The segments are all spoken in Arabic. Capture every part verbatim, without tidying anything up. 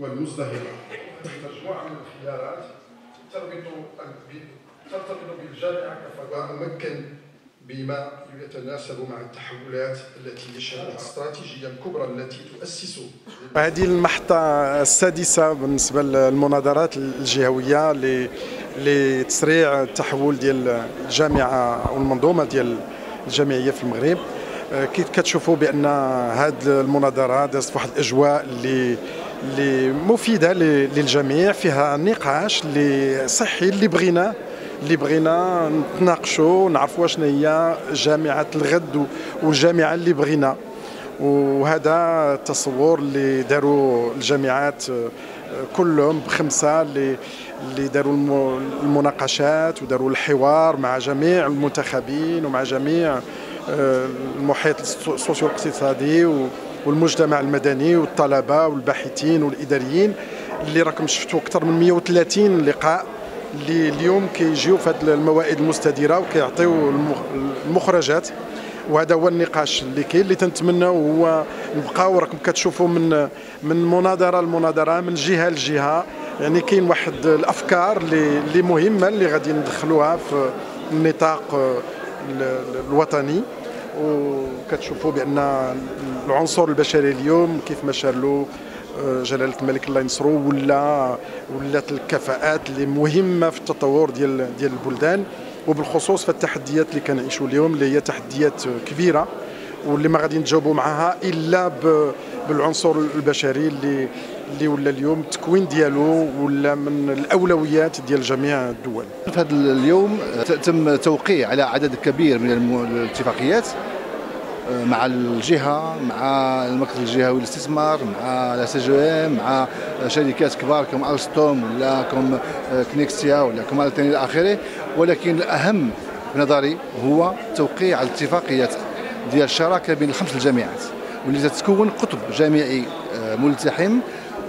والمزدهرة مجموعة من الخيارات ترتبط بالجامعة كفضاء ممكن بما يتناسب مع التحولات التي يشهدها الاستراتيجية الكبرى التي تؤسس. هذه المحطة السادسة بالنسبة للمناظرات الجهوية لتسريع التحول ديال الجامعة والمنظومة ديال الجامعية في المغرب. كي كتشوفوا بان هذه المناظره دازت واحد الاجواء اللي اللي مفيده للجميع، فيها نقاش اللي صحي اللي بغينا اللي بغينا نتناقشوا ونعرفوا شنو هي جامعه الغد والجامعه اللي بغينا. وهذا التصور اللي داروا الجامعات كلهم بخمسه اللي اللي داروا المناقشات وداروا الحوار مع جميع المنتخبين ومع جميع المحيط السوسيو الاقتصادي والمجتمع المدني والطلبه والباحثين والاداريين، اللي راكم شفتوا اكثر من مئة وثلاثين لقاء اللي اليوم كيجيو في هذه الموائد المستديره وكيعطيو المخرجات. وهذا هو النقاش اللي كاين اللي تنتمناو هو نبقاو راكم كتشوفوا من من مناظره لمناظره من جهه لجهه، يعني كاين واحد الافكار اللي اللي مهمه اللي غادي ندخلوها في النطاق الوطني. وكتشوفوا بان العنصر البشري اليوم كيف ما شار له جلاله الملك الله ينصرو ولا ولات الكفاءات اللي مهمه في التطور ديال ديال البلدان، وبالخصوص في التحديات اللي كنعيشوا اليوم اللي هي تحديات كبيره واللي ما غادي نتجاوبوا معها الا بالعنصر البشري اللي اللي ولا اليوم التكوين ديالو ولا من الاولويات ديال جميع الدول. في هذا اليوم تم توقيع على عدد كبير من الاتفاقيات مع الجهه، مع المركز الجهوي للاستثمار، مع لا سي جو ام، مع شركات كبار كم الستوم ولا كم كنيكسيا ولا كم التاني الى اخره. ولكن الاهم بنظري هو توقيع على الاتفاقيات ديال الشراكه بين الخمس الجامعات واللي تتكون قطب جامعي ملتحم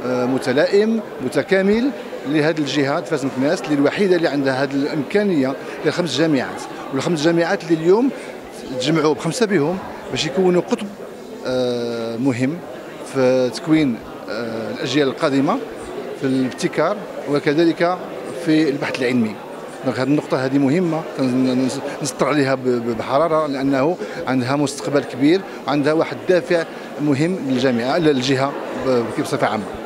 متلائم متكامل لهذه الجهات فاس مكناس اللي الوحيده اللي عندها هذه الامكانيه ديال خمس جامعات، والخمس جامعات اللي اليوم تجمعوا بخمسه بهم باش يكونوا قطب مهم في تكوين الاجيال القادمه في الابتكار وكذلك في البحث العلمي. دونك هذه النقطه هذه مهمه نسطر عليها بحراره لانه عندها مستقبل كبير وعندها واحد الدافع مهم للجامعه للجهه بصفه عامه.